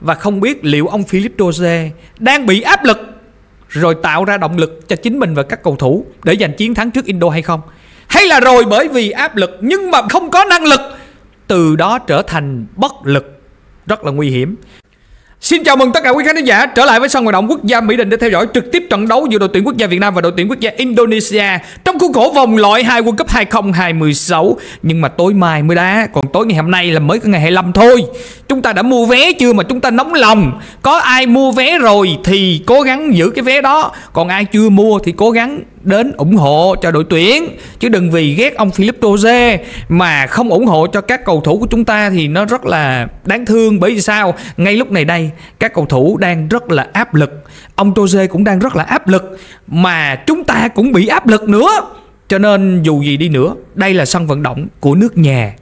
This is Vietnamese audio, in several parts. Và không biết liệu ông Philip Jose đang bị áp lực rồi tạo ra động lực cho chính mình và các cầu thủ để giành chiến thắng trước Indo hay không, hay là rồi bởi vì áp lực nhưng mà không có năng lực, từ đó trở thành bất lực, rất là nguy hiểm. Xin chào mừng tất cả quý khán giả trở lại với sân vận động quốc gia Mỹ Đình để theo dõi trực tiếp trận đấu giữa đội tuyển quốc gia Việt Nam và đội tuyển quốc gia Indonesia trong khuôn khổ vòng loại 2 World Cup 2026. Nhưng mà tối mai mới đá, còn tối ngày hôm nay là mới có ngày 25 thôi. Chúng ta đã mua vé chưa mà chúng ta nóng lòng? Có ai mua vé rồi thì cố gắng giữ cái vé đó, còn ai chưa mua thì cố gắng đến ủng hộ cho đội tuyển, chứ đừng vì ghét ông Philip Jose mà không ủng hộ cho các cầu thủ của chúng ta thì nó rất là đáng thương. Bởi vì sao? Ngay lúc này đây các cầu thủ đang rất là áp lực, ông Jose cũng đang rất là áp lực, mà chúng ta cũng bị áp lực nữa. Cho nên dù gì đi nữa, đây là sân vận động của nước nhà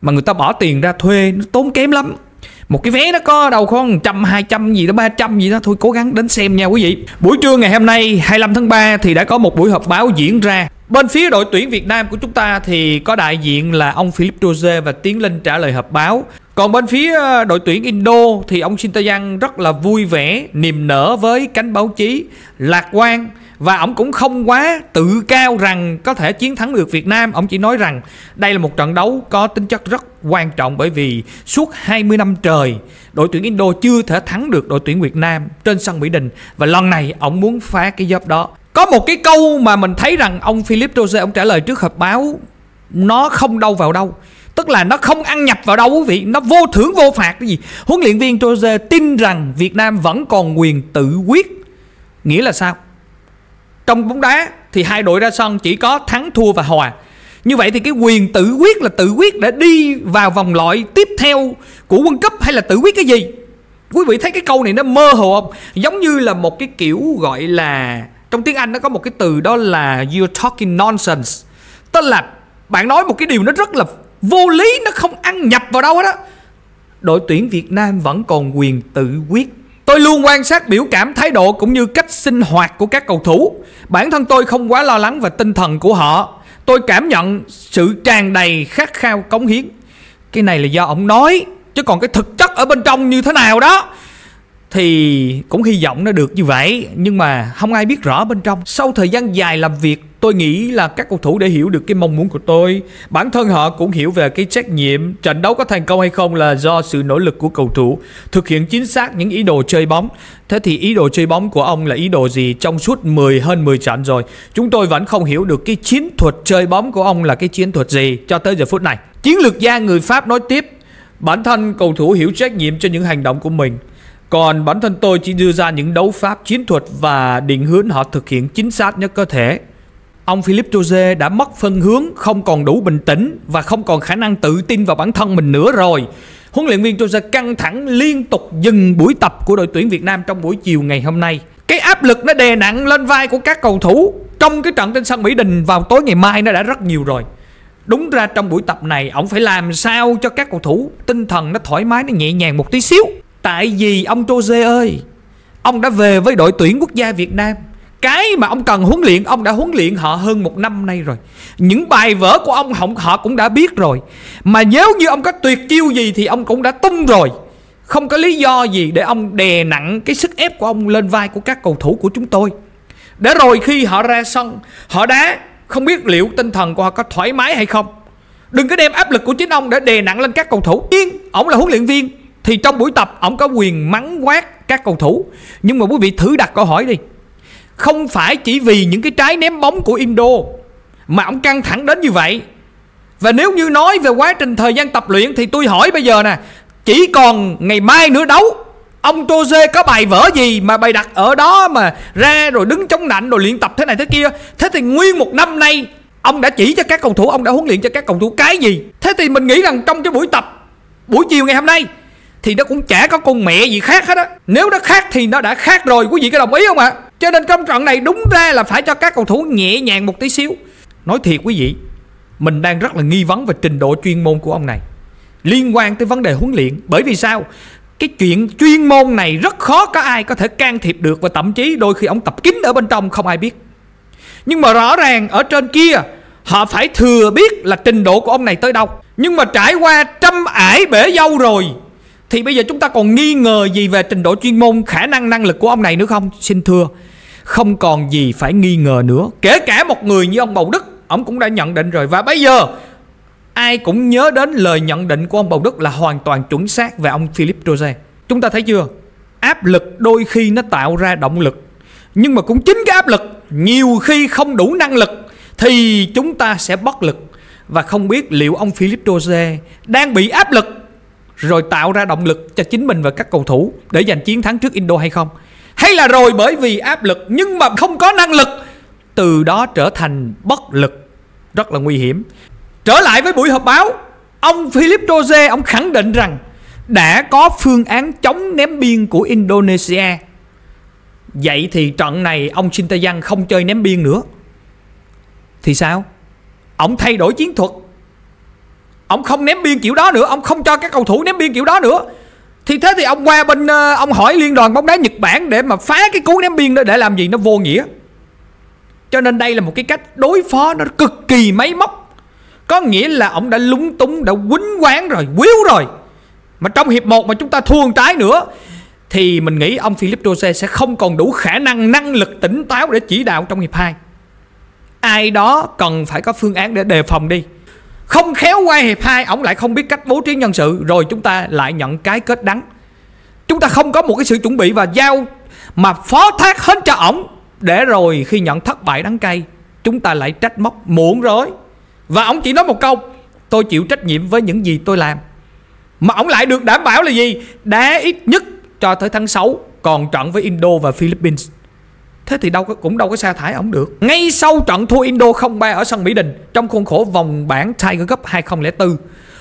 mà người ta bỏ tiền ra thuê, nó tốn kém lắm. Một cái vé nó có đâu không 100, 200 gì đó, 300 gì đó. Thôi cố gắng đến xem nha quý vị. Buổi trưa ngày hôm nay 25 tháng 3 thì đã có một buổi họp báo diễn ra. Bên phía đội tuyển Việt Nam của chúng ta thì có đại diện là ông Philippe Troussier và Tiến Linh trả lời họp báo. Còn bên phía đội tuyển Indo thì ông Shin Tae Yong rất là vui vẻ, niềm nở với cánh báo chí, lạc quan. Và ông cũng không quá tự cao rằng có thể chiến thắng được Việt Nam. Ông chỉ nói rằng đây là một trận đấu có tính chất rất quan trọng, bởi vì suốt 20 năm trời đội tuyển Indo chưa thể thắng được đội tuyển Việt Nam trên sân Mỹ Đình, và lần này ông muốn phá cái giấc đó. Có một cái câu mà mình thấy rằng ông Philippe Troussier ông trả lời trước họp báo nó không đâu vào đâu, tức là nó không ăn nhập vào đâu quý vị, nó vô thưởng vô phạt cái gì. Huấn luyện viên Troussier tin rằng Việt Nam vẫn còn quyền tự quyết. Nghĩa là sao? Trong bóng đá thì hai đội ra sân chỉ có thắng, thua và hòa. Như vậy thì cái quyền tự quyết là tự quyết để đi vào vòng loại tiếp theo của World Cup, hay là tự quyết cái gì? Quý vị thấy cái câu này nó mơ hồ không? Giống như là một cái kiểu gọi là, trong tiếng Anh nó có một cái từ đó là you're talking nonsense, tức là bạn nói một cái điều nó rất là vô lý, nó không ăn nhập vào đâu hết á. Đội tuyển Việt Nam vẫn còn quyền tự quyết. Tôi luôn quan sát biểu cảm, thái độ cũng như cách sinh hoạt của các cầu thủ. Bản thân tôi không quá lo lắng về tinh thần của họ. Tôi cảm nhận sự tràn đầy khát khao cống hiến. Cái này là do ông nói, chứ còn cái thực chất ở bên trong như thế nào đó thì cũng hy vọng nó được như vậy, nhưng mà không ai biết rõ bên trong. Sau thời gian dài làm việc, tôi nghĩ là các cầu thủ đã hiểu được cái mong muốn của tôi. Bản thân họ cũng hiểu về cái trách nhiệm. Trận đấu có thành công hay không là do sự nỗ lực của cầu thủ, thực hiện chính xác những ý đồ chơi bóng. Thế thì ý đồ chơi bóng của ông là ý đồ gì? Trong suốt hơn 10 trận rồi, chúng tôi vẫn không hiểu được cái chiến thuật chơi bóng của ông là cái chiến thuật gì cho tới giờ phút này. Chiến lược gia người Pháp nói tiếp, bản thân cầu thủ hiểu trách nhiệm cho những hành động của mình. Còn bản thân tôi chỉ đưa ra những đấu pháp, chiến thuật và định hướng họ thực hiện chính xác nhất có thể. Ông Philippe Troussier đã mất phân hướng, không còn đủ bình tĩnh và không còn khả năng tự tin vào bản thân mình nữa rồi. Huấn luyện viên Troussier căng thẳng liên tục dừng buổi tập của đội tuyển Việt Nam trong buổi chiều ngày hôm nay. Cái áp lực nó đè nặng lên vai của các cầu thủ trong cái trận trên sân Mỹ Đình vào tối ngày mai nó đã rất nhiều rồi. Đúng ra trong buổi tập này ông phải làm sao cho các cầu thủ tinh thần nó thoải mái, nó nhẹ nhàng một tí xíu. Tại vì ông Troussier ơi, ông đã về với đội tuyển quốc gia Việt Nam. Cái mà ông cần huấn luyện, ông đã huấn luyện họ hơn một năm nay rồi. Những bài vở của ông họ cũng đã biết rồi. Mà nếu như ông có tuyệt chiêu gì thì ông cũng đã tung rồi. Không có lý do gì để ông đè nặng cái sức ép của ông lên vai của các cầu thủ của chúng tôi. Để rồi khi họ ra sân, họ đá, không biết liệu tinh thần của họ có thoải mái hay không. Đừng có đem áp lực của chính ông để đè nặng lên các cầu thủ. Yên, ông là huấn luyện viên thì trong buổi tập ông có quyền mắng quát các cầu thủ. Nhưng mà quý vị thử đặt câu hỏi đi, không phải chỉ vì những cái trái ném bóng của Indo mà ông căng thẳng đến như vậy. Và nếu như nói về quá trình thời gian tập luyện thì tôi hỏi bây giờ nè, chỉ còn ngày mai nữa đấu, ông Troussier có bài vở gì mà bày đặt ở đó mà ra rồi đứng chống nạnh rồi luyện tập thế này thế kia? Thế thì nguyên một năm nay ông đã chỉ cho các cầu thủ, ông đã huấn luyện cho các cầu thủ cái gì? Thế thì mình nghĩ rằng trong cái buổi tập buổi chiều ngày hôm nay thì nó cũng chả có con mẹ gì khác hết á. Nếu nó khác thì nó đã khác rồi, quý vị có đồng ý không ạ? Cho nên trong trận này đúng ra là phải cho các cầu thủ nhẹ nhàng một tí xíu. Nói thiệt quý vị, mình đang rất là nghi vấn về trình độ chuyên môn của ông này liên quan tới vấn đề huấn luyện. Bởi vì sao? Cái chuyện chuyên môn này rất khó có ai có thể can thiệp được, và thậm chí đôi khi ông tập kín ở bên trong không ai biết. Nhưng mà rõ ràng ở trên kia họ phải thừa biết là trình độ của ông này tới đâu. Nhưng mà trải qua trăm ải bể dâu rồi thì bây giờ chúng ta còn nghi ngờ gì về trình độ chuyên môn, khả năng năng lực của ông này nữa không? Xin thưa, không còn gì phải nghi ngờ nữa. Kể cả một người như ông Bầu Đức, ông cũng đã nhận định rồi. Và bây giờ ai cũng nhớ đến lời nhận định của ông Bầu Đức là hoàn toàn chuẩn xác về ông Philip Jose. Chúng ta thấy chưa, áp lực đôi khi nó tạo ra động lực, nhưng mà cũng chính cái áp lực nhiều khi không đủ năng lực thì chúng ta sẽ bất lực. Và không biết liệu ông Philip Jose đang bị áp lực rồi tạo ra động lực cho chính mình và các cầu thủ để giành chiến thắng trước Indo hay không? Hay là rồi bởi vì áp lực nhưng mà không có năng lực, từ đó trở thành bất lực, rất là nguy hiểm. Trở lại với buổi họp báo, ông Philip Jose ông khẳng định rằng đã có phương án chống ném biên của Indonesia. Vậy thì trận này ông Shin Tae Yong không chơi ném biên nữa thì sao? Ông thay đổi chiến thuật, ông không ném biên kiểu đó nữa, ông không cho các cầu thủ ném biên kiểu đó nữa. Thì thế thì ông qua bên, ông hỏi Liên đoàn bóng đá Nhật Bản để mà phá cái cú ném biên đó để làm gì, nó vô nghĩa. Cho nên đây là một cái cách đối phó nó cực kỳ máy móc. Có nghĩa là ông đã lúng túng, đã quýnh quáng rồi, quýu rồi. Mà trong hiệp 1 mà chúng ta thua một trái nữa thì mình nghĩ ông Philip Jose sẽ không còn đủ khả năng, năng lực tỉnh táo để chỉ đạo trong hiệp 2. Ai đó cần phải có phương án để đề phòng đi. Không khéo qua hiệp 2 ổng lại không biết cách bố trí nhân sự, rồi chúng ta lại nhận cái kết đắng. Chúng ta không có một cái sự chuẩn bị và giao mà phó thác hết cho ổng, để rồi khi nhận thất bại đắng cay chúng ta lại trách móc muộn rối. Và ổng chỉ nói một câu: tôi chịu trách nhiệm với những gì tôi làm. Mà ổng lại được đảm bảo là gì? Đá ít nhất cho tới tháng 6 còn trận với Indo và Philippines. Thế thì cũng đâu có sa thải ổng được. Ngay sau trận thua Indo 0-3 ở sân Mỹ Đình trong khuôn khổ vòng bảng Tiger Cup 2004,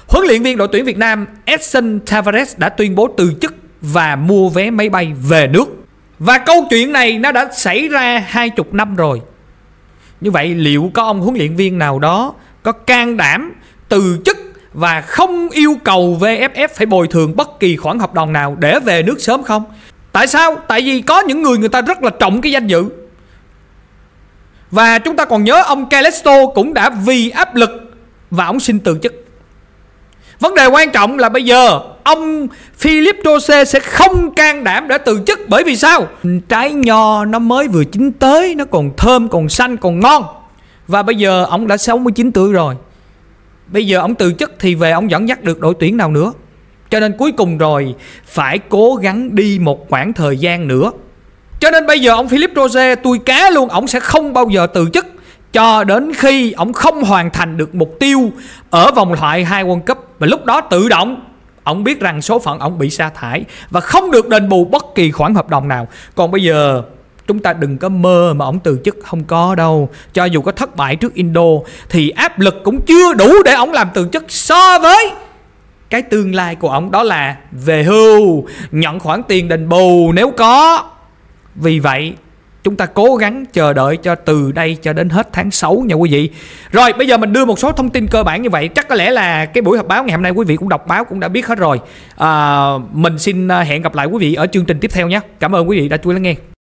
huấn luyện viên đội tuyển Việt Nam Edson Tavarez đã tuyên bố từ chức và mua vé máy bay về nước. Và câu chuyện này nó đã xảy ra 20 năm rồi. Như vậy liệu có ông huấn luyện viên nào đó có can đảm từ chức và không yêu cầu VFF phải bồi thường bất kỳ khoản hợp đồng nào để về nước sớm không? Tại sao? Tại vì có những người, người ta rất là trọng cái danh dự. Và chúng ta còn nhớ ông Calesto cũng đã vì áp lực và ông xin từ chức. Vấn đề quan trọng là bây giờ ông Philip Jose sẽ không can đảm để từ chức. Bởi vì sao? Trái nho nó mới vừa chín tới, nó còn thơm, còn xanh, còn ngon. Và bây giờ ông đã 69 tuổi rồi. Bây giờ ông từ chức thì về ông dẫn dắt được đội tuyển nào nữa? Cho nên cuối cùng rồi phải cố gắng đi một khoảng thời gian nữa. Cho nên bây giờ ông Philip Jose, tôi cá luôn, ổng sẽ không bao giờ từ chức cho đến khi ổng không hoàn thành được mục tiêu ở vòng loại 2 World Cup. Và lúc đó tự động ổng biết rằng số phận ổng bị sa thải và không được đền bù bất kỳ khoản hợp đồng nào. Còn bây giờ chúng ta đừng có mơ mà ổng từ chức, không có đâu. Cho dù có thất bại trước Indo thì áp lực cũng chưa đủ để ổng làm từ chức so với cái tương lai của ổng, đó là về hưu, nhận khoản tiền đền bù nếu có. Vì vậy chúng ta cố gắng chờ đợi cho từ đây cho đến hết tháng 6 nha quý vị. Rồi bây giờ mình đưa một số thông tin cơ bản như vậy. Chắc có lẽ là cái buổi họp báo ngày hôm nay quý vị cũng đọc báo cũng đã biết hết rồi. Mình xin hẹn gặp lại quý vị ở chương trình tiếp theo nhé. Cảm ơn quý vị đã chú ý lắng nghe.